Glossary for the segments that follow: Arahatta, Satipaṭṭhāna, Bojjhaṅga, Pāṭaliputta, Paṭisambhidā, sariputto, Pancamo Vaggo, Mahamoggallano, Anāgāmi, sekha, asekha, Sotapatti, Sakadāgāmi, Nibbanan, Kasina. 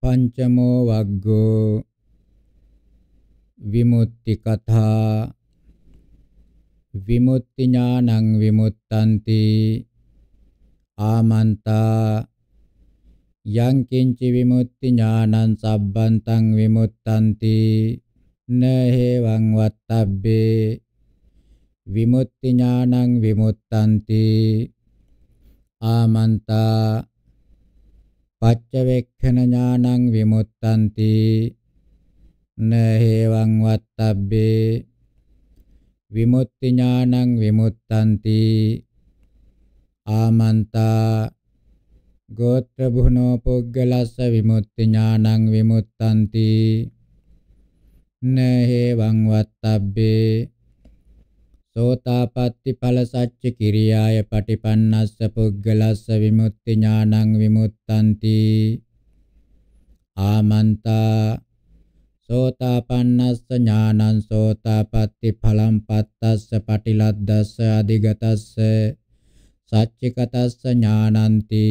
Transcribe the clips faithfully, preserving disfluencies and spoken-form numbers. Pancamo Vaggo Vimutti Katha Vimutti Ñānaṁ Vimuttanti Āmantā Yang kinci vimutti ñānaṁ sabbantaṁ vimuttanti Nehevaṁ vattabbe Vimutti ñānaṁ vimuttanti Āmantā Paccavekkkhana ñānaṁ vimuttanti Nehevaṁ vattabbe Vimutti ñānaṁ vimuttanti Āmantā Gotra bhuno puggalassa vimutti ñānaṁ vimuttanti Nehevaṁ vattabbe Sotapatti phala sacca kiriyāya paṭipannassa puggalassa vimutti ñānaṁ vimuttanti Āmantā Sotapannassa ñānaṁ sotapatti phalam pattassa paṭiladdassa adhigatassa saccikatassa ñānanti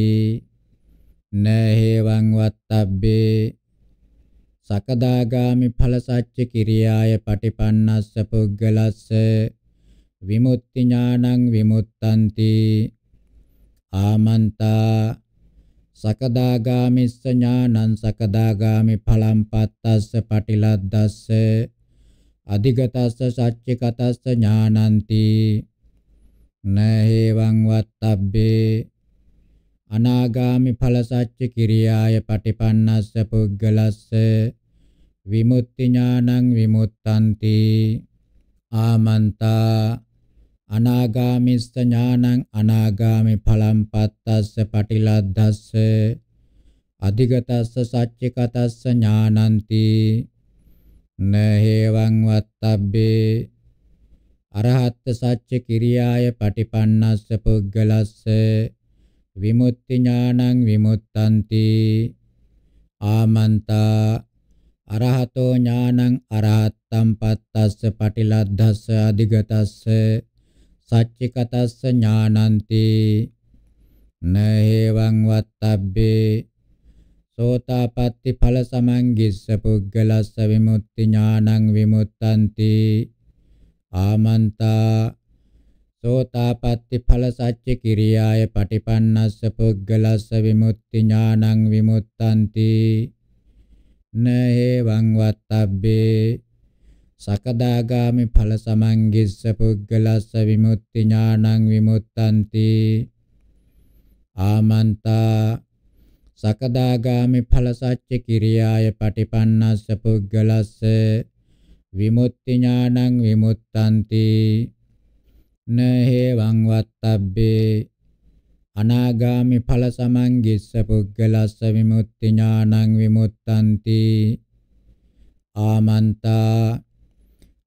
Nehevaṁ vattabbe Sakadāgāmi phala sacca kiriyāya paṭipannassa puggalassa Vimutti ñānaṁ vimuttanti Āmantā Sakadāgāmissa ñānaṁ sakadāgāmi phalam pattassa paṭiladdassa adhigatassa saccikatassa ñānanti Nehevaṁ vattabbe Anāgāmi phala sacca kiriyāya paṭipannassa puggalassa Vimutti ñānaṁ vimuttanti Āmantā Anāgāmissa ñānaṁ anāgāmi phalam pattassa paṭiladdassa adhigatassa saccikatassa ñānanti Nehevaṁ vattabbe Arahatta sacca kiriyāya paṭipannassa puggalassa Vimutti ñānaṁ vimuttanti Āmantā Arahato ñānaṁ arahattam pattassa paṭiladdassa adhigatassa saccikatassa ñānanti Nehevaṁ vattabbe Sotapatti phala samangissa puggalassa vimutti ñānaṁ vimuttanti Āmantā Sotapatti phala sacca kiriyāya paṭipannassa puggalassa vimutti ñānaṁ vimuttanti Nehevaṁ vattabbe Sakadāgāmi phala samangissa puggalassa vimutti ñānaṁ vimuttanti Āmantā Sakadāgāmi phala sacca kiriyāya paṭipannassa puggalassa vimutti ñānaṁ vimuttanti Nehevaṁ vattabbe Anāgāmi phala samangissa puggalassa vimutti ñānaṁ vimuttanti Āmantā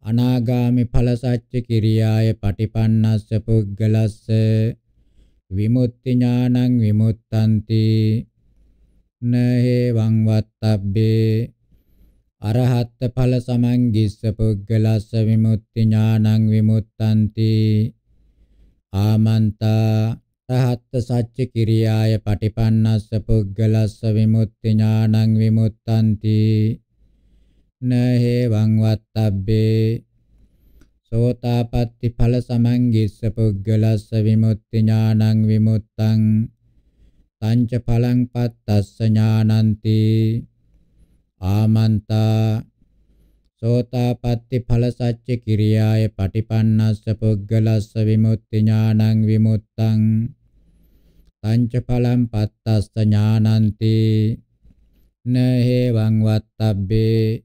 Anāgāmi phala sacca kiriyāya paṭipannassa puggalassa vimutti ñānaṁ vimuttanti Nehevaṁ vattabbe Arahatta phala samangissa puggalassa vimutti ñānaṁ vimuttanti Āmantā Arahatta sacca kiriyāya paṭipannassa puggalassa vimutti ñānaṁ vimuttanti Nehevaṁ vattabbe Sotapatti phala samangissa puggalassa vimutti ñānaṁ vimuttanti Tañca phalaṁ pattassa ñānanti Āmantā Sotapatti phala sacca kiriyāya paṭipannassa puggalassa vimutti ñānaṁ vimuttanti tañca phalaṁ pattassa ñānanti Nehevaṁ vattabbe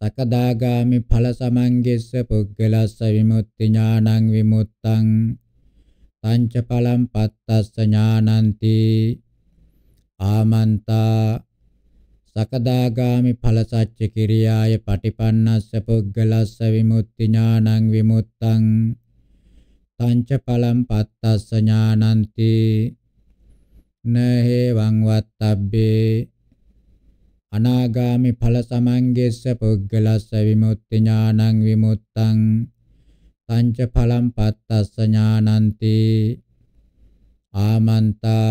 Sakadāgāmi phala samangissa puggalassa vimutti ñānaṁ vimuttanti tañca phalaṁ pattassa ñānanti Āmantā Sakadāgāmi phala sacca kiriyāya paṭipannassa puggalassa vimutti ñānaṁ vimuttanti tañca phalaṁ pattassa ñānanti Nehevaṁ vattabbe Anāgāmi phala samangissa puggalassa vimutti ñānaṁ vimuttanti tañca phalaṁ pattassa ñānanti Āmantā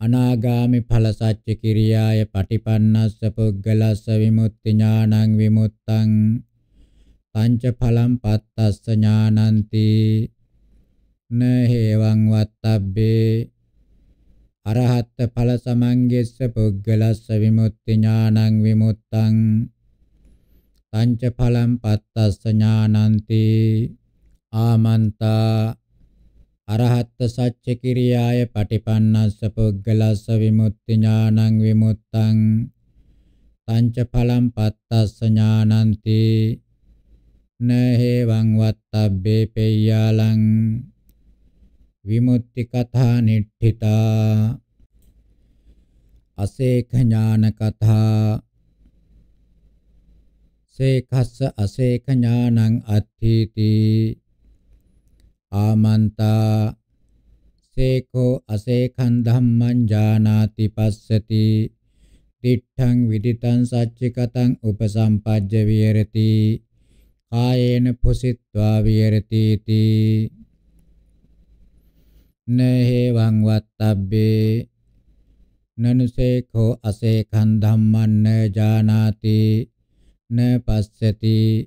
Anagami phala sacca kiriyaya patipannassa puggalassa vimutti ñānaṁ vimuttaṁ tanca phalam pattassa ñānanti na hevaṁ vattabbe arahatta phala samangessa puggalassa vimutti ñānaṁ vimuttaṁ tanca phalam pattassa ñānanti āmanta arahatta sacca kiriyaya patipannassa puggalassa vimutti ñānaṁ vimuttaṁ tanca phalam pattassa ñānanti na hevaṁ vattabbe peyyālaṁ vimutti kathā nitthitā asekha ñāna kathā sekhassa asekha ñānaṁ atthīti Amanta seko asekhan dhamman janati passati ditthaṁ viditan saccikataṁ upasampajja viyarati kāyena phusittvā viyarati iti na hevaṁ vattabbe nanu seko asekhan dhamman na janati na passati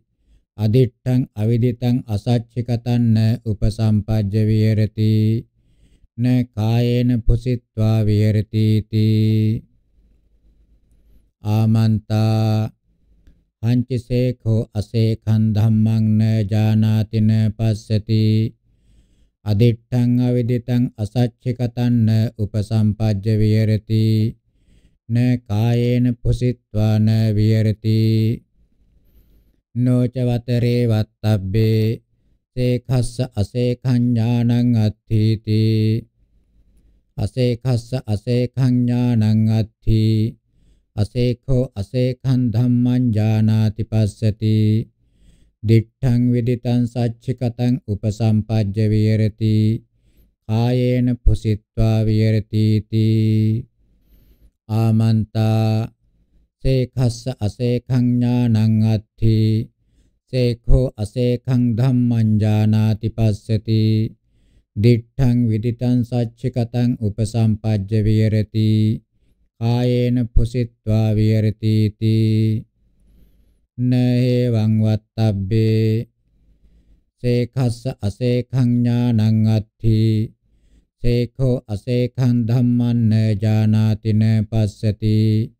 Adittang aviditang asaccikatan na upasampajja viyarati na kāyena phusittvā viyarati iti āmantā hanci sekho asekhaṁ dhammaṁ na janāti na passati adittang aviditang asaccikatan na upasampajja viyarati na kāyena phusittvā na viyarati No cavatare vattabbe sekhassa asekhaṁ ñānaṁ atthīti asekhassa asekhaṁ ñānaṁ atthī asekho asekhaṁ dhammaṁ jānāti passati diṭṭhaṁ viditāṁ saccikataṁ upasampajja viyarati kāyena phusittvā viyarati iti āmantā Sekhassa asekhaṁ ñānaṁ atthī sekho asekhaṁ dhammaṁ jānāti passati diṭṭhaṁ viditāṁ saccikataṁ upasampajja viyarati kāyena phusittvā viyarati iti na hevaṁ vattabbe sekhassa asekhaṁ ñānaṁ atthī sekho asekhaṁ dhammaṁ na jānāti na passati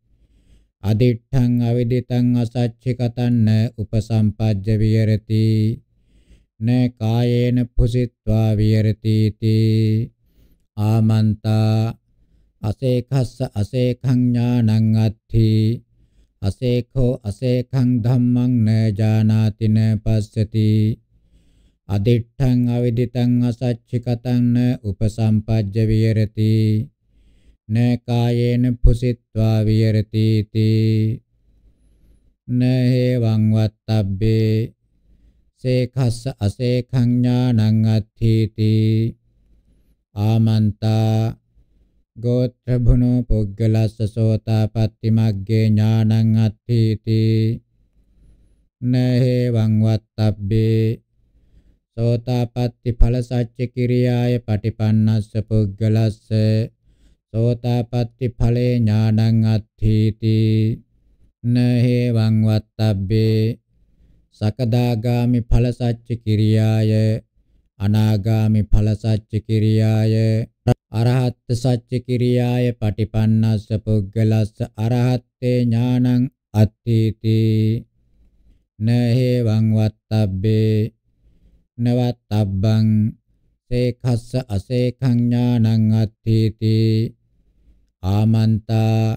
Aditthaṁ avidittaṁ asaccikataṁ na upasampajja viyarati na kāyena phusittvā viyarati iti āmantā asekhassa asekhaṁ ñānaṁ atthī asekho asekhaṁ dhammaṁ na janāti na passati aditthaṁ avidittaṁ asaccikataṁ na upasampajja viyarati Na kāyena phusittvā viyarati iti na hevaṁ vattabbe sekhassa asekhaṁ ñānaṁ atthīti āmantā gotra bhuno puggalassa sotāpatti magge ñānaṁ atthīti na hevaṁ vattabbe sotāpatti phala sacca kiriyāya patipannassa puggalassa Sotapatti phale ñānaṁ atthīti na hevaṁ vattabbe sakadāgāmi phala sacca kiriyāya anāgāmi phala sacca kiriyāya arahatta sacca kiriyāya patipannassa puggalassa arahatte ñānaṁ atthīti na hevaṁ vattabbe na vattabbaṁ sekhassa asekhaṁ ñānaṁ atthīti Amanta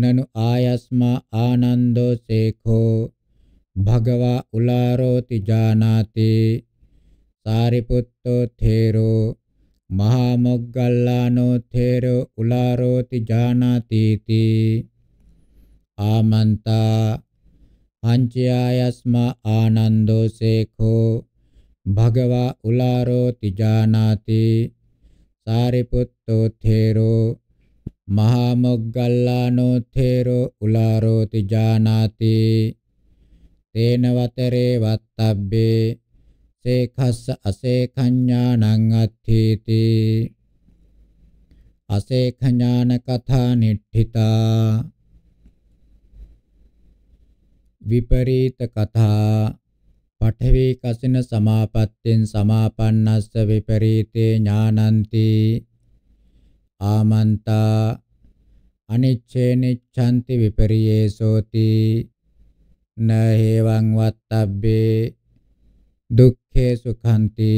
nanu ayasma anando sekho bhagava ularoti janati sariputto thero mahamoggallano thero ularoti janati ti Amanta hanci ayasma anando sekho bhagava ularoti janati sariputto thero Mahamoggallano thero ularoti janati tena vatere vattabbe sekhassa asekhaṁ ñānaṁ atthīti असेखज्ञान कथा निठिता विपरीत कथा पठवी कसिन समापत्तिन समापन्नस्य विपरीते ज्ञानन्ति आमन्ता अनिच्छे निच्छन्ति विपर्ये सोति न हेवं वत्तव्ये दुःखे सुखन्ति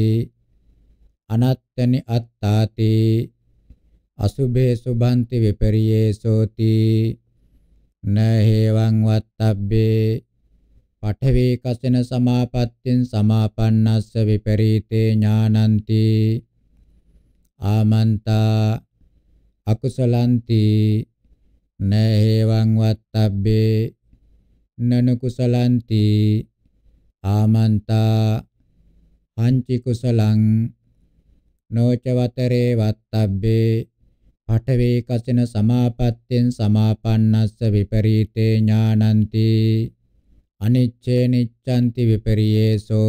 अनत्यनि अत्ताति असुभे सुभन्ति विपर्ये सोति न हेवं वत्तव्ये पठवी कसिन समापत्तिं समापन्नस्य विपरीते ज्ञानन्ति आमन्ता अकुशलन्ति न हेवं वत्तव्ये ननुकुशलन्ति आमन्ता हञ्चि कुशलं नोचवतरे वत्तव्ये पठवे कसिन समापत्तिं समापन्नस्य विपरीते ज्ञानन्ति अनिच्छे निच्छन्ति विपर्येसो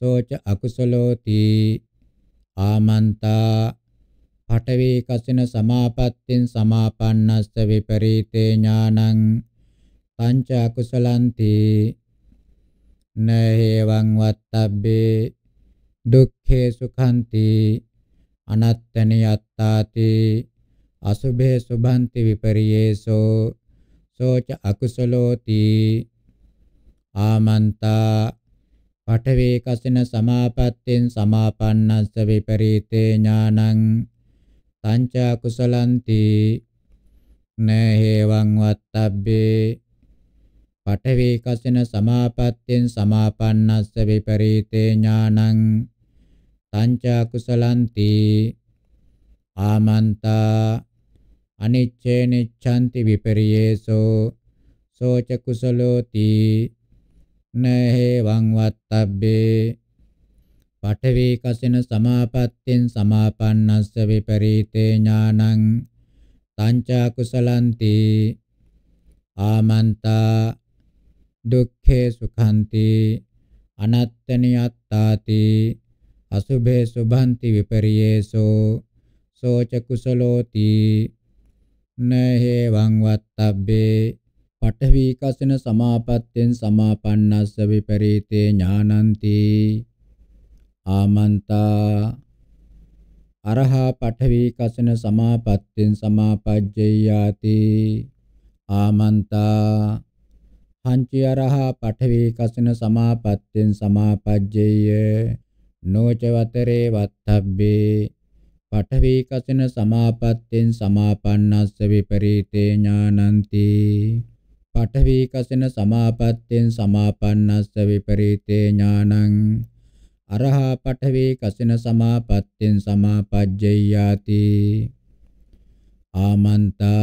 सोच अकुशलोति आमन्ता पठवी कसिन समापत्तिं समापन्नस्य विपरीते ज्ञानं तञ्च अकुशलन्ति न हेवं वत्तव्ये दुःखे सुखन्ति अनत्यनि अत्ताति अशुभे शुभन्ति विपर्येसो सोच अकुशलोति आमन्ता पठवी कसिन समापत्तिं समापन्नस्य विपरीते ज्ञानं तञ्च अकुशलन्ति न हेवं वत्तव्ये पठवी कसिन समापत्तिं समापन्नस्य विपरीते ज्ञानं तञ्च अकुशलन्ति आमन्ता अनिच्छे निच्छन्ति विपर्येसो सोच कुशलोति न हेवं वत्तव्ये पठवी कसिन समापत्तिं समापन्नस्य विपरीते ज्ञानं तञ्च अकुशलन्ति आमन्ता दुःखे सुखन्ति अनत्यनि अत्ताति अशुभे शुभन्ति विपर्येसो सोच कुशलोति न हेवं वत्तव्ये पठवी कसिन समापत्तिं समापन्नस्य विपरीते ज्ञानन्ति आमन्ता अरह पठवी कसिन समापत्तिं समापज्जयाति आमन्ता हञ्चि अरह पठवी कसिन समापत्तिं समापज्जये नोच वतरे वत्तव्ये पठवी कसिन समापत्तिं समापन्नस्य विपरीते ज्ञानन्ति पठवी कसिन समापत्तिं समापन्नस्य विपरीते ज्ञानं अरह पठवी कसिन समापत्तिं समापज्जयाति आमन्ता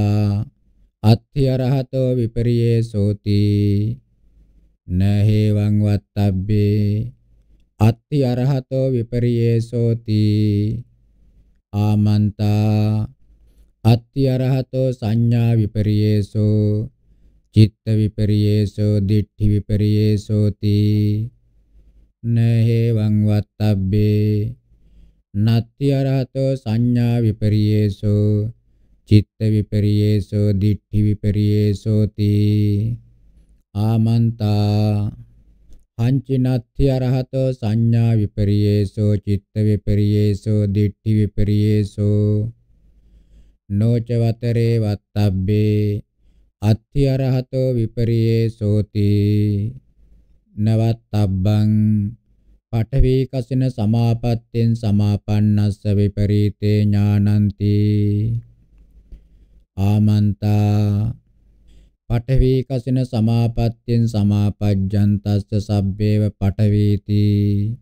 अत्यरहतो विपर्येसोति न हेवं वत्तव्ये अत्यरहतो विपर्येसोति आमन्ता अत्यरहतो संज्ञा विपर्येसो चित्त विपर्येसो दिट्ठि विपर्येसोति न हेवं वत्तव्ये नत्यरहतो संज्ञा विपर्येसो चित्त विपर्येसो दिट्ठि विपर्येसोति आमन्ता हञ्चि नत्यरहतो संज्ञा विपर्येसो चित्त विपर्येसो दिट्ठि विपर्येसो नोच वतरे वत्तव्ये अत्यरहतो विपर्येसोति न वत्तव्यं पठवी कसिन समापत्तिं समापन्नस्य विपरीते ज्ञानन्ति आमन्ता पठवी कसिन समापत्तिं समापज्जन्तस्य सभ्येव पठवीति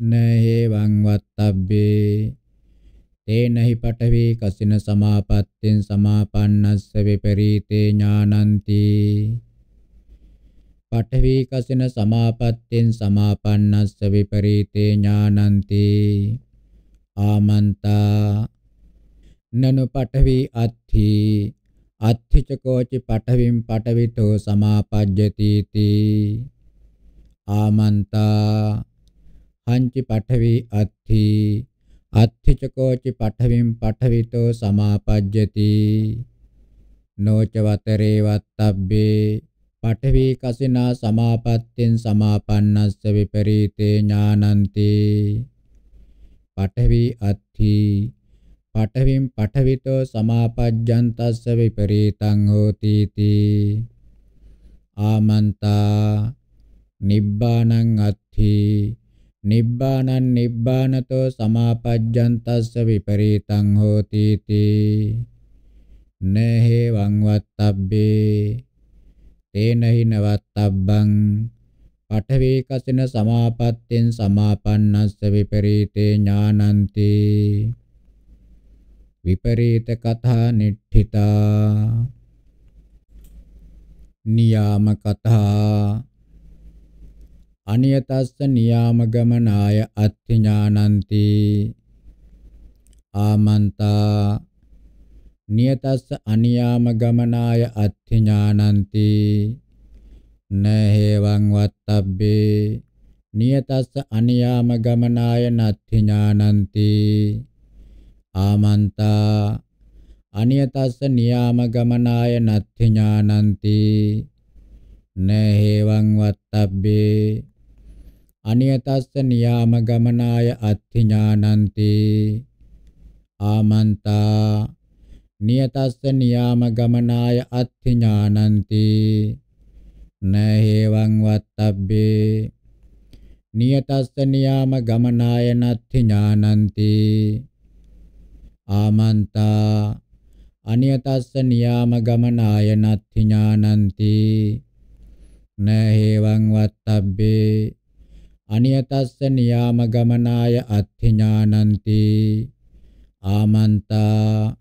न हेवं वत्तव्ये तेन हि पठवी कसिन समापत्तिं समापन्नस्य विपरीते ज्ञानन्ति पठवी कसिन समापत्तिं समापन्नस्य विपरीते ज्ञानन्ति आमन्ता ननु पठवी अत्थि अत्थि च कोचि पठवीं पठवितो समापज्यतीति आमन्ता हञ्चि पठवी अत्थि atthiccoci paṭhavim paṭhavito samāpajjati no ca vatere vattabbe paṭhavi kasina samāpattin samāpannassa viparīte ñānanti paṭhavi atthi paṭhavim paṭhavito samāpajjantassa viparītaṃ hoti iti āmantā nibbānaṃ atthi Nibbanan nibbanato samapajjantassa viparitaṃ hoti iti nehe vangvattabbe tena hi navattabbang paṭhavi kasina samapattin samapannassa viparite ñānanti viparita katha nitthita niyama katha Aniyatassa niyama gamanaya atthi ñānanti āmantā niyatassa aniyama gamanaya atthi ñānanti na hevaṃ vattabbe niyatassa aniyama gamanaya natthi ñānanti āmantā aniyatassa niyama gamanaya natthi ñānanti na hevaṃ vattabbe Aniyatassa niyama gamanaya atthi ñānanti āmantā niyatassa niyama gamanaya atthi ñānanti na hevaṃ vattabbe niyatassa niyama gamanaya natthi ñānanti āmantā aniyatassa niyama gamanaya natthi ñānanti na hevaṃ vattabbe Aniyatassa niyama gamanaya atthi ñānanti āmantā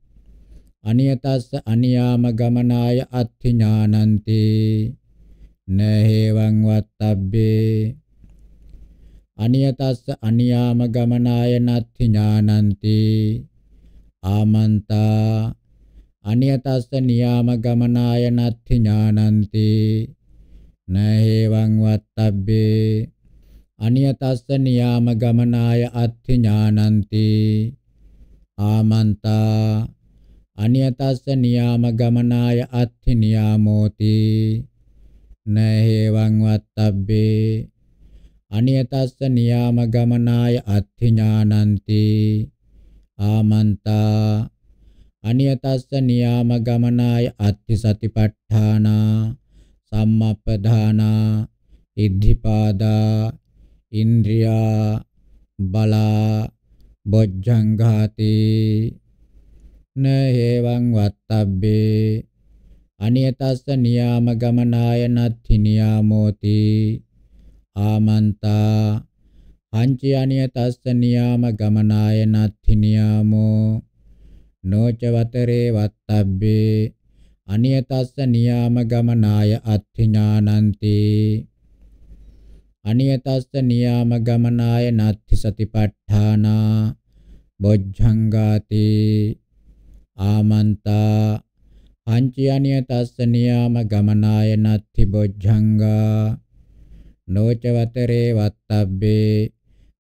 aniyatassa aniyama gamanaya atthi ñānanti na hevaṃ vattabbe aniyatassa aniyama gamanaya natthi ñānanti āmantā aniyatassa niyama gamanaya natthi ñānanti na hevaṃ vattabbe Aniyatassa niyama gamanaya atthi ñānanti āmantā aniyatassa niyama gamanaya atthi niyāmoti na hevaṃ vattabbe aniyatassa niyama gamanaya atthi ñānanti āmantā aniyatassa niyama gamanaya atthi satipaṭṭhāna sammappadhāna iddhipādā Indriya bala bojjanghati na hevaṃ vattabbe aniyatassa niyama gamanaya natthi niyāmoti āmantā hanci aniyatassa niyama gamanaya natthi niyāmo no ca vatere vattabbe aniyatassa niyama gamanaya atthi ñānanti Aniyatassa niyama gamanaya natthi satipaṭṭhāna bojjaṅgāti āmantā hanci aniyatassa niyama gamanaya natthi bojjaṅgā no ca vatere vattabbe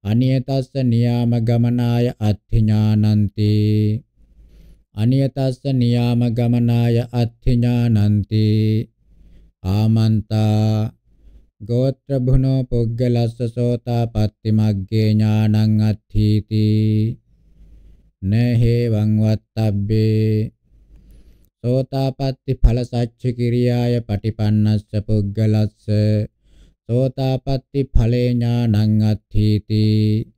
aniyatassa niyama gamanaya atthi ñānanti aniyatassa niyama gamanaya atthi ñānanti āmantā Gotra bhuno puggalassa sotapatti magge ñānaṃ atthīti na hevaṃ vattabbe sotapatti phala sacca kiriyāya paṭipannassa puggalassa sotapatti phale ñānaṃ atthīti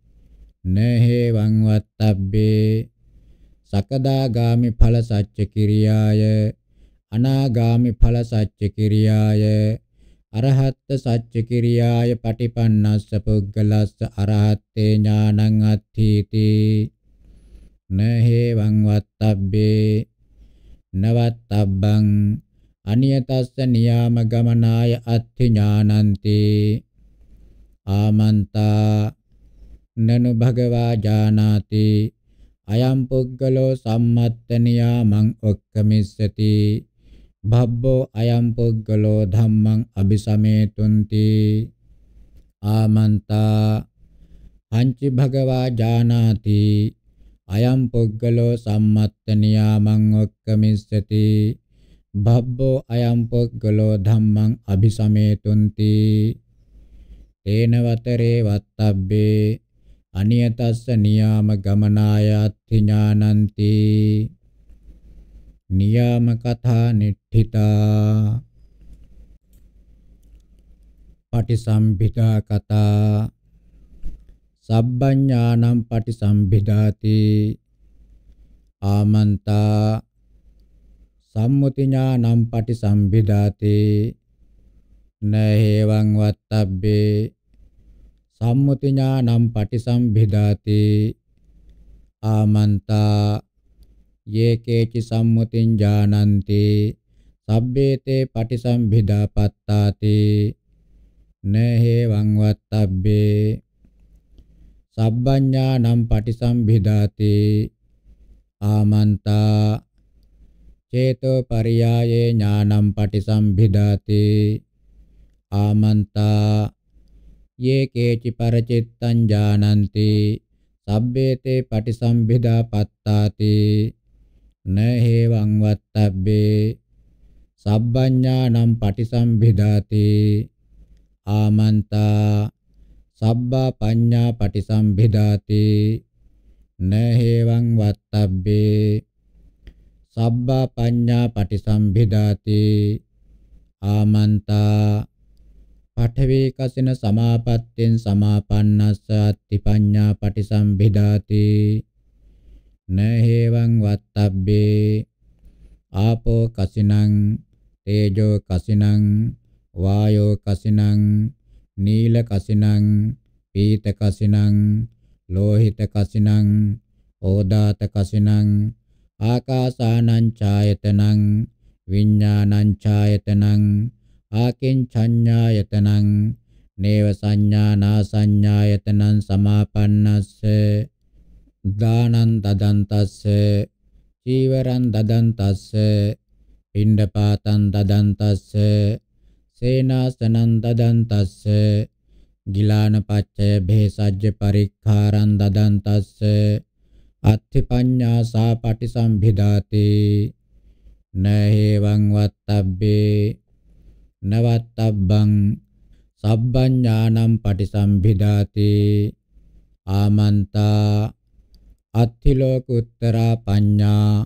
na hevaṃ vattabbe sakadāgāmi phala sacca kiriyāya anāgāmi phala sacca kiriyāya Arahatta sacca kiriyāya paṭipannassa puggalassa arahatte ñānaṃ atthīti na hevaṃ vattabbe na vattabbaṃ aniyatassa niyama gamanāya atthi ñānanti āmantā nanu bhagavā jānāti ayaṃ puggalo sammatta niyāmaṃ ukkamissati Bhabbo ayam puggalo dhammaṃ abisametunti āmantā hanci bhagavā jānāti ayam puggalo sammattaniya mangokkamisati bhavvo ayam puggalo dhammang abhisametunti tena vatere vattabbe aniyatassa niyama gamanaya athinyananti niyama katha nitthita patisambhita kata sabbaññāṇaṁ patisambhidāti āmantā sammutiñāṇaṁ patisambhidāti na hevaṁ vattabbe sammutiñāṇaṁ patisambhidāti āmantā ye keci sammutiñ jānanti sabbe te patisambhidāti pattati na hevaṁ vattabbe sabbaññāṇaṁ patisambhidāti āmantā ceto pariyāye ñāṇaṁ patisambhidāti āmantā ye keci paracittaṁ jānanti sabbe te patisambhidāti pattati na hevaṁ vattabbe sabbaññāṇaṁ patisambhidāti āmantā sabba paññā patisambhidāti na hevaṁ vattabbe sabba paññā patisambhidāti āmantā paṭhavī kasina samāpattiṃ samāpannassa atti paññā patisambhidāti na hevaṁ vattabbe āpo kasinaṁ tejo kasinaṁ Vayo kasinaṁ, nīla kasinaṁ, pīta kasinaṁ, lohita kasinaṁ, odāta kasinaṁ, ākāsānaṁ chāyatanaṁ, viññānaṁ chāyatanaṁ, ākiñcaññāyatanaṁ, neva saññānāsaññāyatanaṁ samāpannassa, dānaṁ dadantassa, cīvaraṁ dadantassa, pindapātaṁ dadantassa, Senasanan dadantassa gilana pacce bhesajja parikharan dadantassa atthi paññā sā patisambhidāti na hevaṁ vattabbe na vattabbaṁ sabbaññāṇaṁ patisambhidāti āmantā atthi lokuttarā paññā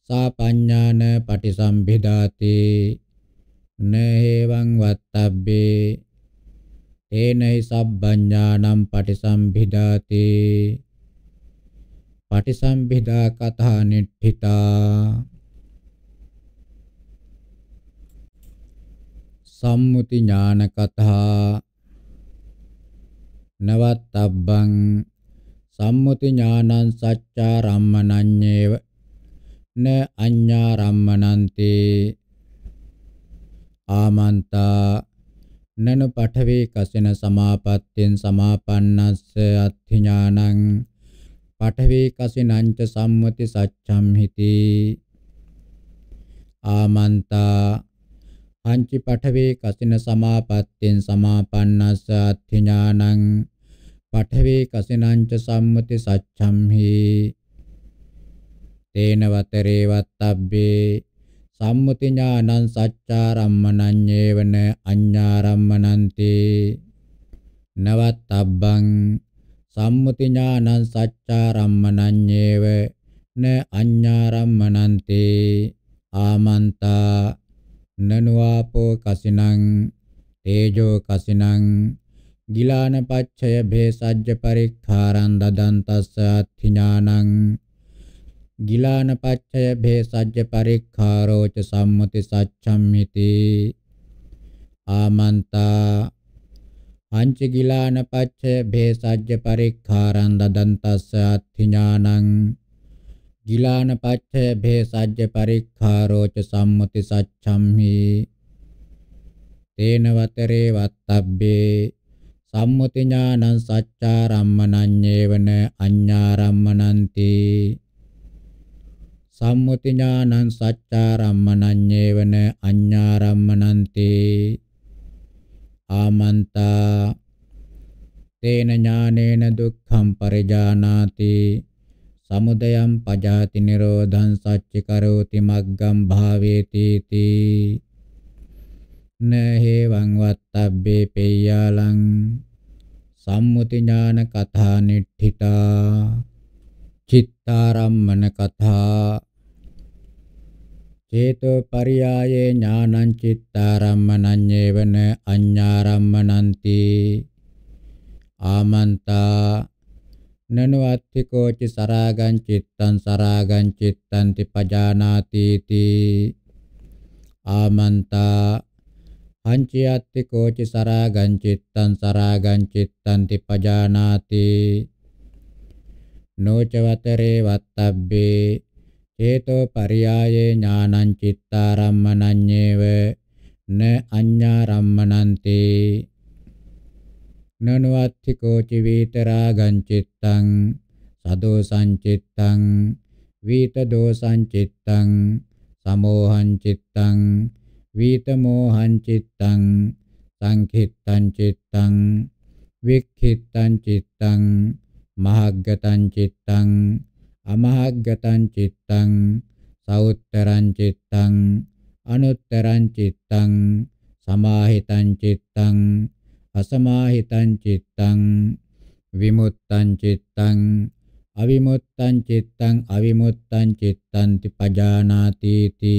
sā paññā na patisambhidāti na hevaṁ vattabbe tena hi sabbaññāṇaṁ patisambhidāti patisambhidā katha nitthitā sammuti ñāna katha na vattabbaṁ sammuti ñānaṁ sacchārammaṇaññeva na aññārammaṇanti āmantā nanu paṭhavī kasina samāpattiṃ samāpannassa athiñānaṁ paṭhavī kasinaṁ ca sammati saccham hiti āmantā hanci paṭhavī kasina samāpattiṃ samāpannassa athiñānaṁ paṭhavī kasinaṁ ca sammati saccham hi tena vatere vattabbe sammuti ñānaṁ sacchārammaṇaññeva na aññārammaṇanti na vattabbaṁ sammuti ñānaṁ sacchārammaṇaññeva na aññārammaṇanti āmantā nanu āpo kasinaṁ tejo kasinaṁ gilāna paccaya bhesajja parikkhāraṁ dadantassa athiñānaṁ gilāna paccaya bhesajja parikkhāro ca sammati saccham hiti āmantā hanci gilāna paccaya bhesajja parikkhāraṁ dadantassa athiñānaṁ gilāna paccaya bhesajja parikkhāro ca sammati saccham hi tena vatere vattabbe sammuti ñānaṁ sacchārammaṇaññeva na aññārammaṇanti sammuti ñānaṁ sacchārammaṇaññeva na aññārammaṇanti āmantā tena ñānena dukkhaṁ parijānāti samudayam pajati nirodhan saccikaroti maggam bhaveti ti. Nehi vangvattabbe peyyalang sammuti ñāna katha nitthita cittarammana katha ceto pariyaye ñānañ cittarammanañ eva na aññārammananti amanta nanu attiko ci saragañ cittan saragañ cittanti pajanāti ti amanta Hanci atti koci saragan cittan saragan cittan ti pajanati no cevatere vattabbi ceto pariyaye ñānañ cittarammananñeva ne aññārammananti nanu atti koci vitaragan cittan sadosañ cittan vitadosañ cittan samohañ cittan vitamohan cittang, sankhittan cittang, vikkhittan cittang, mahaggatan cittang, amahaggatan cittang, sautteran cittang, anutteran cittang, samahitan cittang, asamahitan cittang, vimuttan cittang, avimuttan cittang, avimuttan cittan ti pajanati ti.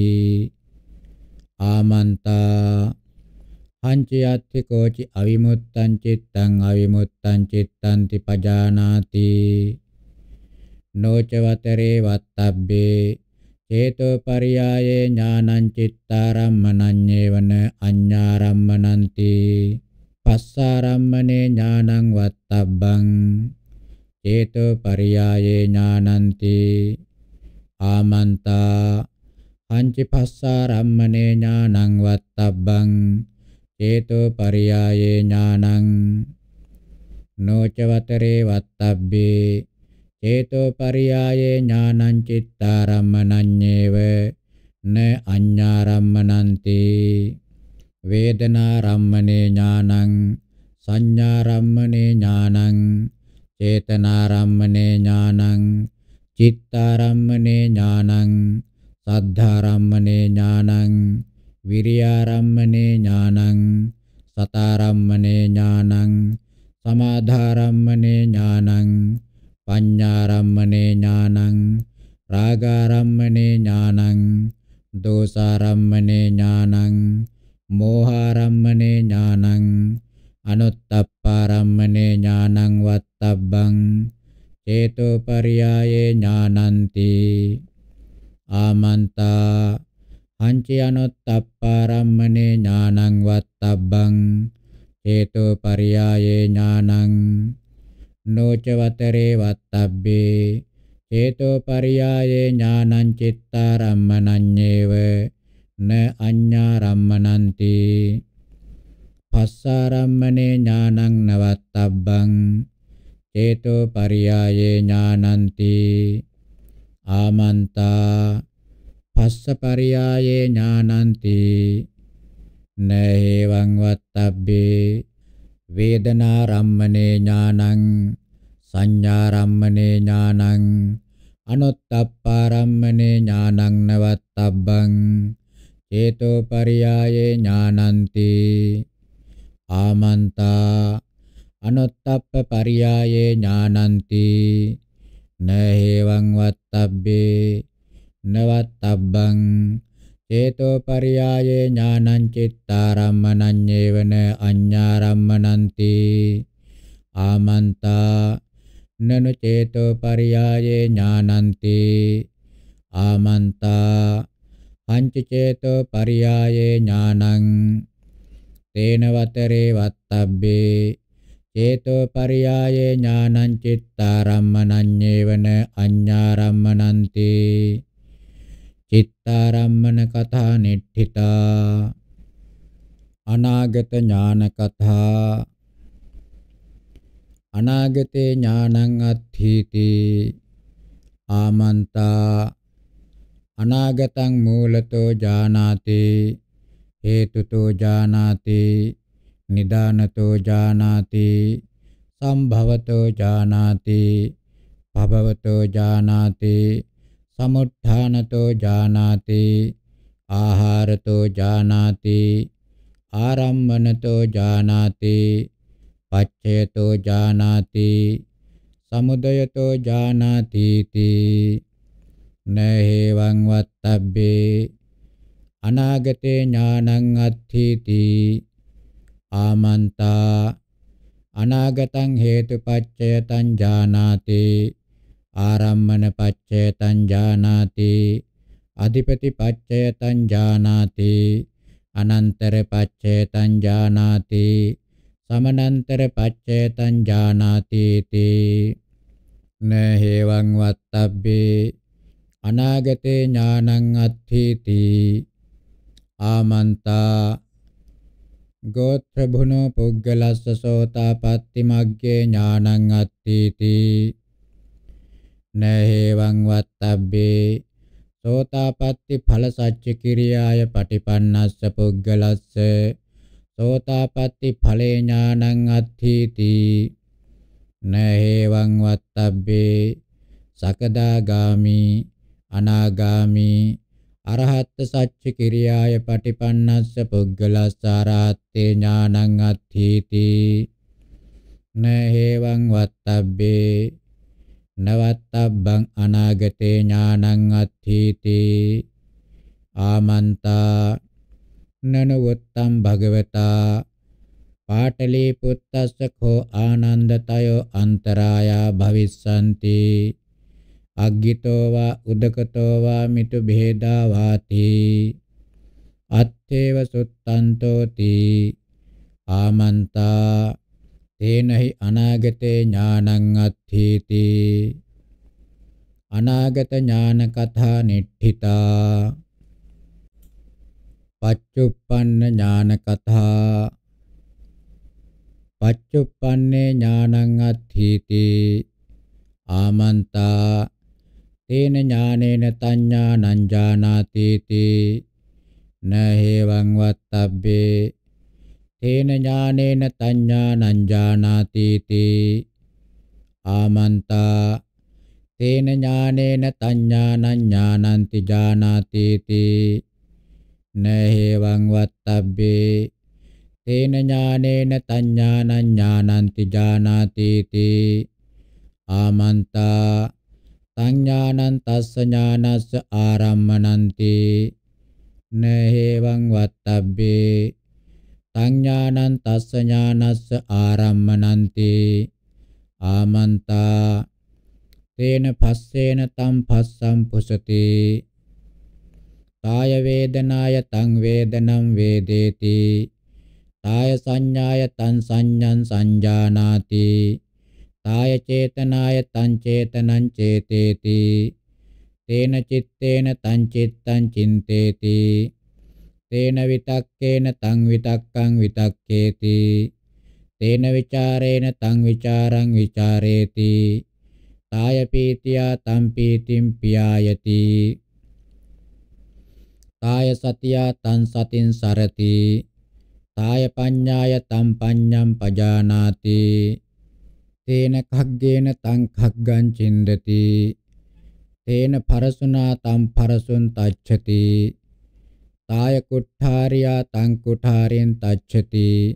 Amanta hanci atti koci avimuttan cittang avimuttan cittan ti pajanati no cevatere vattabbe ceto pariyaye ñānañ cittarammananñeva na aññārammananti passārammane ñānañ vattabbaṃ ceto pariyaye ñānanti amanta Hanci passārammane ñānañ vattabbaṃ ceto pariyaye ñānañ no cevatere vattabbe ceto pariyaye ñānañ cittarammananñeva ne aññārammananti vedanārammane ñānañ saññārammane ñānañ cetanārammane ñānañ cittaarammane ñānañ Saddhārammane ñānañ, viriyārammane ñānañ, satārammane ñānañ, samādhārammane ñānañ, paññārammane ñānañ, rāgārammane ñānañ, dosārammane ñānañ, mohārammane ñānañ, anuttappārammane ñānañ vattabbaṃ, ceto pariyaye ñānanti. Amanta hanci anuttappārammane ñānañ vattabbaṃ ceto pariyaye ñānañ no cevatere vattabbe ceto pariyaye ñānañ cittarammananñeva na aññārammananti passārammane ñānañ na vattabbaṃ ceto pariyaye ñānanti Amanta passa pariyaye ñānanti na evaṃ vattabbe vedanārammane ñānañ saññārammane ñānañ anuttappārammane ñānañ na vattabbaṃ ceto pariyaye ñānanti Amanta anuttappa pariyaye ñānanti Na evaṃ vattabbe na vattabbaṃ ceto pariyaye ñānañ cittarammananñeva na aññārammananti amanta nanu ceto pariyaye ñānanti amanta hanci ceto pariyaye ñānañ tena vatere vattabbe Ceto pariyaye ñānañ cittarammananñeva na aññārammananti cittarammana katha nitthita anāgata ñāna katha anāgate ñānañ atthīti āmanta anāgataṃ mūlato jānāti hetuto jānāti Nidānato jānāti, sambhavato jānāti, Bhavato janati, samuddhanato janati, aharato janati, arambanato janati, pacceto janati, samudayato janati ti. Nahi vang vattabbe anagate ñānaṃ atthīti āmantā anāgataṃ hetupaccayataṃ jānāti ārammanapaccayatān jānāti adhipatipaccayataṃ jānāti anantarapaccayataṃ jānāti samanantarapaccayataṃ jānāti ti. Nahi vang vattabbe anāgate ñānaṃ atthīti āmantā gotra bhuno puggalassa sotāpattimagge ñānaṃ atthīti nehevaṃ vattabbe sotāpatti phala sacca kiriyāya paṭipannassa puggalassa sotāpatti phale ñānaṃ atthīti nehevaṃ vattabbe sakadāgāmī anāgāmī arahatta sacca kiriyāya paṭipannassa puggalassa arahatte ñānaṃ atthīti nehevaṃ vattabbe navattabbaṃ anāgate ñānaṃ atthīti āmantā nanuvuttaṃ bhagavatā pāṭalīputtassa kho ānandatayo antarāyā bhavissanti aggito va udakato va mitu bheda vāti attheva suttanto ti āmantā tena hi anāgate ñānaṃ atthīti anāgata ñāna kathā niṭṭhitā paccuppanna ñāna kathā paccuppanne ñānaṃ atthīti āmantā tena ñānena taṃ ñānaṃ jānāti ti nehevaṃ vattabbe tena ñānena taṃ ñānaṃ jānāti ti āmantā tena ñānena taṃ ñānaṃ ñānanti jānāti ti nehevaṃ vattabbe tena ñānena taṃ ñānaṃ ñānanti jānāti ti āmantā taṃ ñānaṃ tassa ñānassa ārammananti nehevaṃ vattabbe taṃ ñānaṃ tassa ñānassa ārammananti āmantā tena phassena taṃ phassam pusati tāya vedanāya taṃ vedanam vedeti tāya saññāya taṃ saññaṃ sañjānāti tāya cetanāya taṃ cetanaṃ ceteti tena cittena taṃ cittaṃ cinteti tena vitakkena taṃ vitakkaṃ vitakketi tena vicārena taṃ vicāraṃ vicāreti tāya pītiyā taṃ pītiṃ piyāyati tāya satiyā taṃ satiṃ sarati tāya paññāya taṃ paññaṃ pajānāti tena khaggena taṃ khaggaṃ chindati tena pharasunā taṃ pharasun tacchati tāya kutthāriyā taṃ kutthāriyaṃ tacchati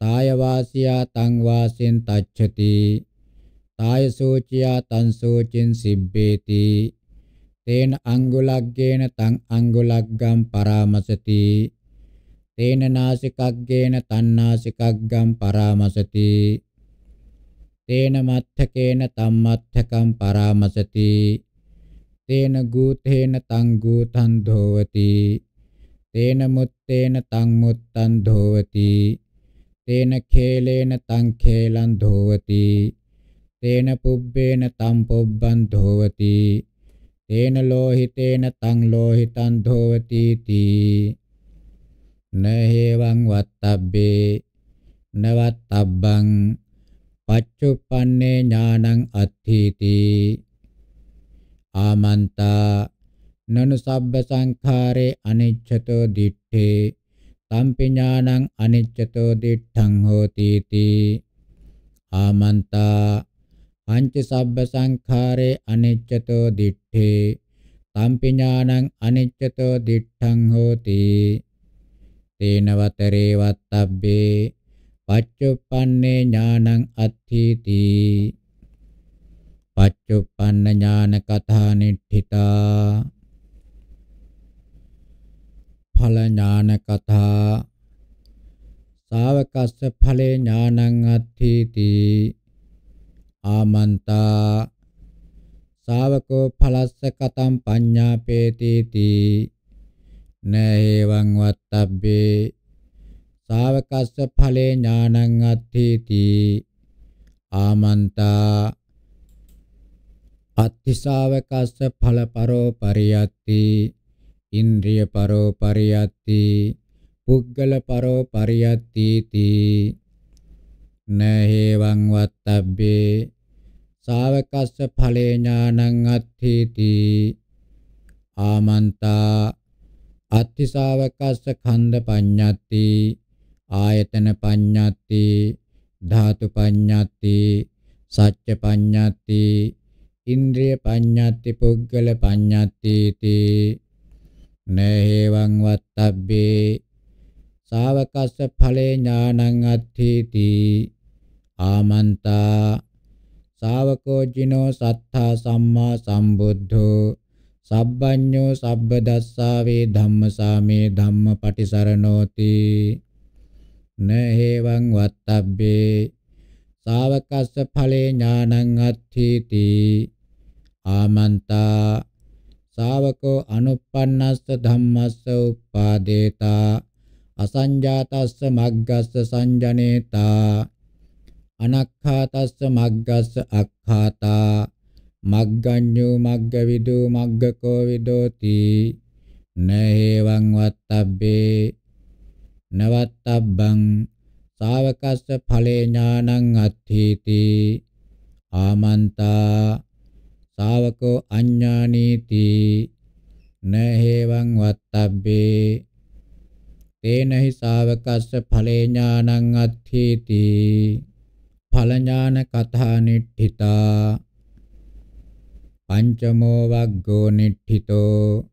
tāya vāsiyā taṃ vāsiyaṃ tacchati tāya sūciyā taṃ sūciyaṃ sibbeti tena aṅgulaggena taṃ aṅgulaggaṃ parāmasati tena nāsikaggena taṃ nāsikaggaṃ parāmasati tena matthakena taṃ matthakaṃ parāmasati tena gūthena taṃ gūthaṃ dhovati tena muttena taṃ muttaṃ dhovati tena khelena taṃ khelaṃ dhovati tena pubbena taṃ pubbaṃ dhovati tena lohitena taṃ lohitaṃ dhovati ti nahevaṃ vattabbe navattabbaṃ paccupanne ñānaṃ atthīti āmantā nanu sabba saṅkhāre aniccato diṭṭhe tampi ñānaṃ aniccato diṭṭhaṃ hoti ti āmantā Panca sabba sankhare aniccato diṭṭhe tampi ñāṇaṃ aniccato diṭṭhaṃ hoti tena vatarē vattabbe paccuppannē ñāṇaṃ atthīti paccuppana ñāna kathā niṭṭhitā phala ñāna kathā sāvakassa phale ñāṇaṃ atthīti Amanta savako phalassa katam paññāpetiti na evaṃ vattabbe savakassa phale ñāṇaṃ atthīti Amanta atti savakassa phala paro pariyatti indriya paro pariyatti puggala paro pariyatti na evaṃ vattabbe Sāvakassa phale ñāṇaṃ atthīti āmantā atti sāvakassa khanda paññatti āyatana paññatti dhātu paññatti sacca paññatti indriya paññatti puggala paññatti iti na evaṃ vattabbe Sāvakassa phale ñāṇaṃ atthīti āmantā Sāvako jino sattha sammā sambuddho sabbañño sabbadassāve dhammāsāme dhammapaṭisaranoti na evaṃ vattabbe sāvakassa phale ñāṇaṃ atthīti āmantā sāvako anuppannassa dhammassa uppādetā asañjātassa maggassa sañjanetā Anakkhatassa maggassa akkhata magganyo maggavidu maggako vidoti na evaṃ vattabbe na vattabbaṃ sāvakassa phale ñāṇaṃ atthīti āmantā sāvako aññānīti na evaṃ vattabbe tena hi sāvakassa phale ñāṇaṃ atthīti Phala ñāna kathā niṭṭhitā pancamo vaggo niṭṭhito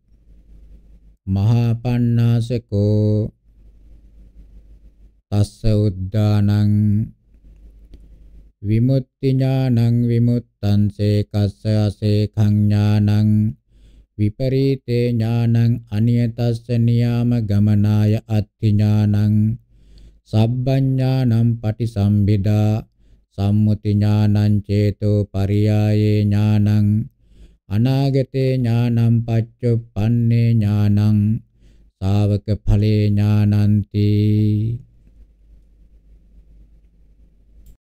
mahā paṇṇāsako tassa uddānaṃ vimutti ñānaṃ vimuttaṃ sekassa asekhaṃ ñānaṃ viparīte ñānaṃ aniyatassa niyāma gamanāya atti ñānaṃ sabbaṃ ñānaṃ paṭisambidā Sammuti ñānaṃ ceto pariyāye ñānaṃ anāgate ñānaṃ paccuppannē ñānaṃ sāvaka phale ñānanti